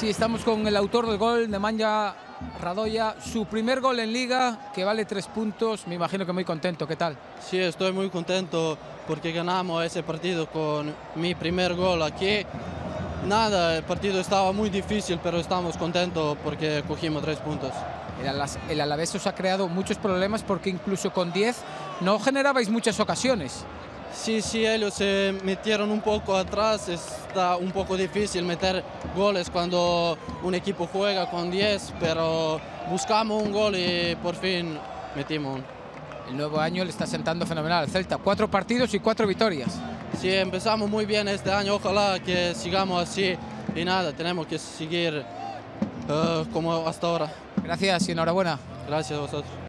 Sí, estamos con el autor del gol, Nemanja Radoya, su primer gol en Liga, que vale 3 puntos, me imagino que muy contento, ¿qué tal? Sí, estoy muy contento porque ganamos ese partido con mi primer gol aquí. Nada, el partido estaba muy difícil, pero estamos contentos porque cogimos 3 puntos. El Alavésos ha creado muchos problemas porque incluso con 10 no generabais muchas ocasiones. Sí, ellos se metieron un poco atrás, está un poco difícil meter goles cuando un equipo juega con 10, pero buscamos un gol y por fin metimos. El nuevo año le está sentando fenomenal al Celta, 4 partidos y 4 victorias. Sí, empezamos muy bien este año, ojalá que sigamos así y nada, tenemos que seguir como hasta ahora. Gracias y enhorabuena. Gracias a vosotros.